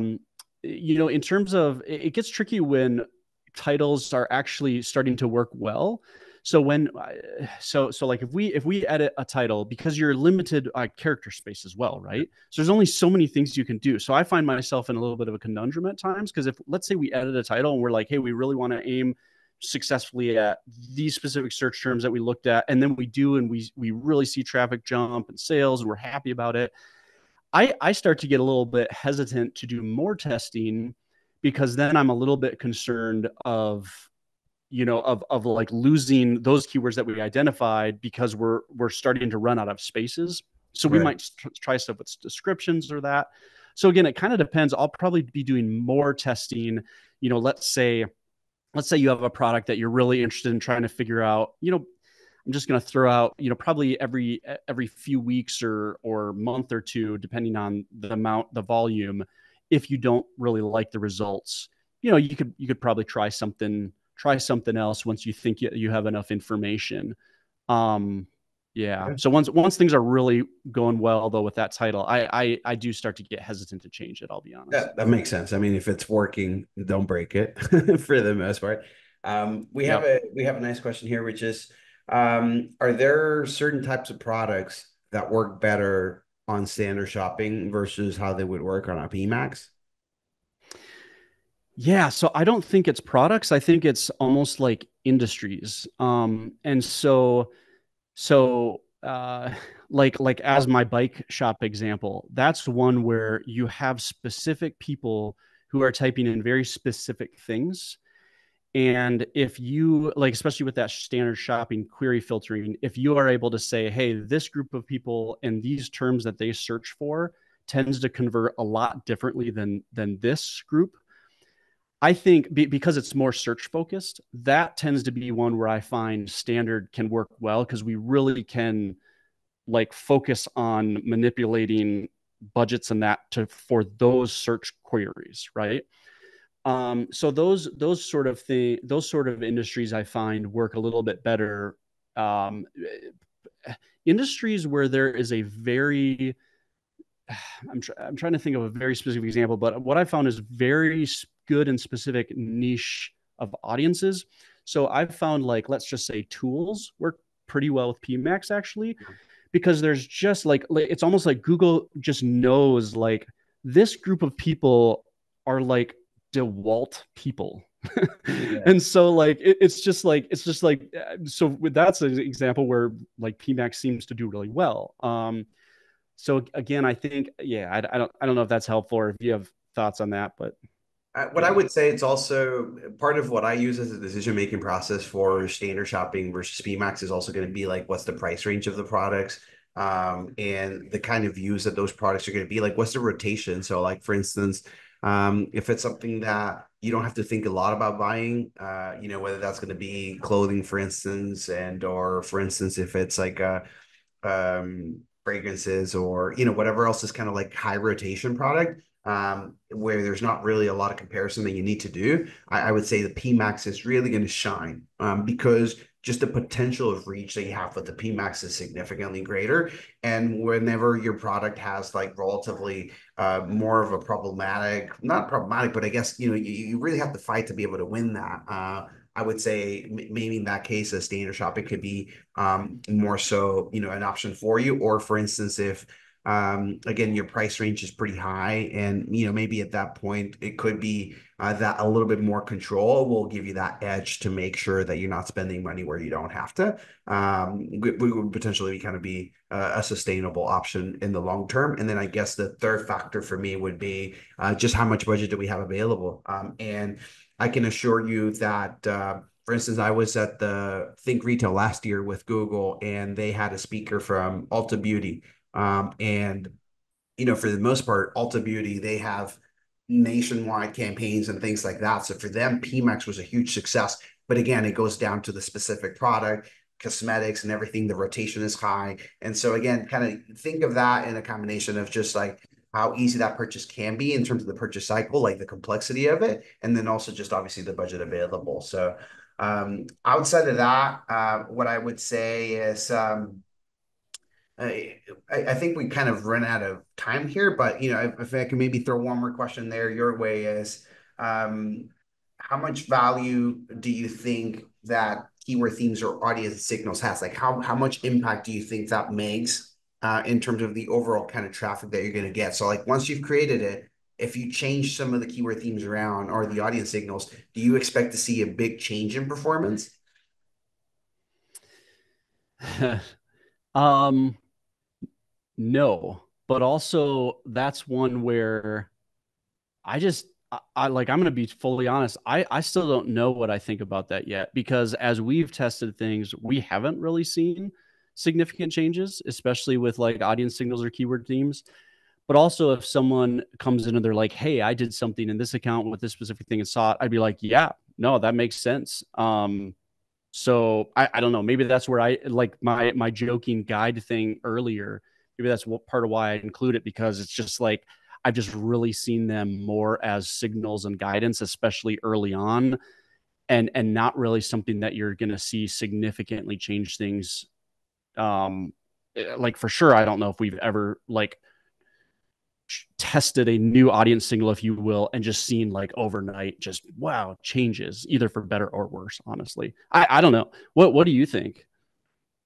know, in terms of, it gets tricky when titles are actually starting to work well. So so like if we edit a title, because you're limited character space as well, right? So there's only so many things you can do. So I find myself in a little bit of a conundrum at times, because if, let's say we edit a title and we're like, hey, we really want to aim successfully at these specific search terms that we looked at, and then we do, and we really see traffic jump and sales, and we're happy about it. I start to get a little bit hesitant to do more testing, because then I'm a little bit concerned of, you know, of like losing those keywords that we identified, because we're starting to run out of spaces. So we might try stuff with descriptions or that. So again, it kind of depends. I'll probably be doing more testing. You know, let's say you have a product that you're really interested in trying to figure out, you know, I'm just going to throw out, you know, probably every few weeks or month or two, depending on the amount, the volume. If you don't really like the results, you know, you could probably try something else once you think you have enough information. Yeah. Okay. So once things are really going well though with that title, I do start to get hesitant to change it. I'll be honest. That makes sense. I mean, if it's working, don't break it for the most part. We have a nice question here, which is, are there certain types of products that work better on standard shopping versus how they would work on a PMax? Yeah. So I don't think it's products. I think it's almost like industries. Like as my bike shop example, that's one where you have specific people who are typing in very specific things. And if you like, especially with that standard shopping query filtering, if you are able to say, hey, this group of people and these terms that they search for tends to convert a lot differently than this group, I think because it's more search focused, that tends to be one where I find standard can work well, because we really can like focus on manipulating budgets and that for those search queries, right? So those sort of industries I find work a little bit better. Industries where there is a very, I'm trying to think of a very specific example, but what I found is very good and specific niche of audiences. So I've found, like, let's just say tools work pretty well with PMax actually, because there's just like it's almost like Google just knows like this group of people are like DeWalt people. Yeah. And so like, it's just like, so that's an example where like PMax seems to do really well. So again, I think, yeah, I don't know if that's helpful or if you have thoughts on that, but. What I would say, it's also part of what I use as a decision-making process for standard shopping versus PMax is also going to be like, what's the price range of the products? And the kind of views that those products are going to be like, what's the rotation? So like, for instance, if it's something that you don't have to think a lot about buying, whether that's going to be clothing, for instance, or if it's like fragrances or, whatever else is kind of like high rotation product, where there's not really a lot of comparison that you need to do, I would say the PMax is really going to shine, because just the potential of reach that you have with the PMax is significantly greater. And whenever your product has like relatively more of a not problematic, but I guess, you really have to fight to be able to win that. I would say maybe in that case, a standard shopping could be more so, an option for you. Or for instance, if again, your price range is pretty high, and maybe at that point it could be that a little bit more control will give you that edge to make sure that you're not spending money where you don't have to. We would potentially kind of be a sustainable option in the long term. And then I guess the third factor for me would be just how much budget do we have available? And I can assure you that for instance, I was at the Think Retail last year with Google, and they had a speaker from Ulta Beauty. For the most part, Ulta Beauty, they have nationwide campaigns and things like that. So for them, PMax was a huge success. But again, it goes down to the specific product, cosmetics and everything. The rotation is high. And so again, kind of think of that in a combination of just like how easy that purchase can be in terms of the purchase cycle, like the complexity of it. And then also just obviously the budget available. So outside of that, what I would say is... I think we kind of run out of time here, but if I can maybe throw one more question there your way is, how much value do you think that keyword themes or audience signals has? Like how much impact do you think that makes in terms of the overall kind of traffic that you're going to get? So like once you've created it, if you change some of the keyword themes around or the audience signals, do you expect to see a big change in performance? No, but also that's one where I'm going to be fully honest. I still don't know what I think about that yet, because as we've tested things, we haven't really seen significant changes, especially with like audience signals or keyword themes. But also if someone comes in and they're like, hey, I did something in this account with this specific thing and saw it, I'd be like, yeah, no, that makes sense. So I don't know, maybe that's where I like my joking guide thing earlier. Maybe that's part of why I include it, because it's just like, I've just really seen them more as signals and guidance, especially early on, and not really something that you're going to see significantly change things like for sure, I don't know if we've ever like tested a new audience signal, if you will, and just seen like overnight, just wow, changes either for better or worse. Honestly, I don't know. What do you think?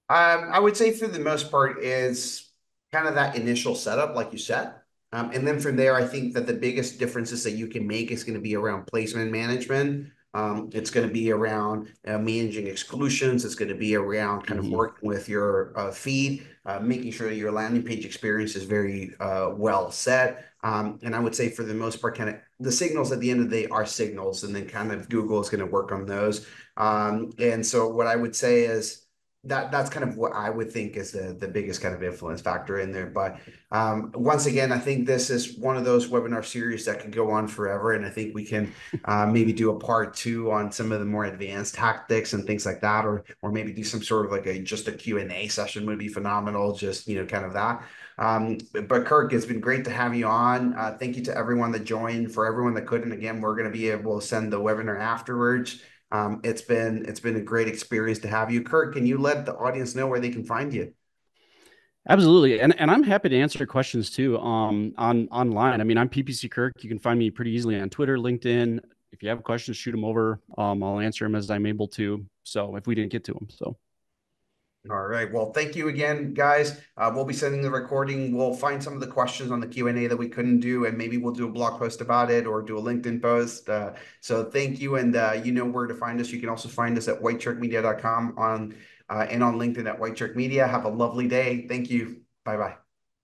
I would say for the most part is kind of that initial setup, like you said. And then from there, I think that the biggest differences that you can make is going to be around placement management. It's going to be around managing exclusions. It's going to be around kind of working with your feed, making sure that your landing page experience is very well set. And I would say for the most part, kind of the signals at the end of the day are signals, and then kind of Google is going to work on those. And so what I would say is that's kind of what I would think is the biggest kind of influence factor in there. But once again, I think this is one of those webinar series that can go on forever. And I think we can maybe do a part 2 on some of the more advanced tactics and things like that, or maybe do some sort of like just a Q&A session would be phenomenal. Just, you know, kind of that. But Kirk, it's been great to have you on. Thank you to everyone that joined. For everyone that couldn't, again, we're going to be able to send the webinar afterwards. It's been a great experience to have you. Kirk, can you let the audience know where they can find you? Absolutely. And I'm happy to answer questions too, online. I mean, I'm PPC Kirk. You can find me pretty easily on Twitter, LinkedIn. If you have questions, shoot them over. I'll answer them as I'm able to. So if we didn't get to them, so. All right. Well, thank you again, guys. We'll be sending the recording. We'll find some of the questions on the Q&A that we couldn't do, and maybe we'll do a blog post about it or do a LinkedIn post. So thank you. And you know where to find us. You can also find us at whitetrekmedia.com and on LinkedIn at White Trek Media. Have a lovely day. Thank you. Bye-bye.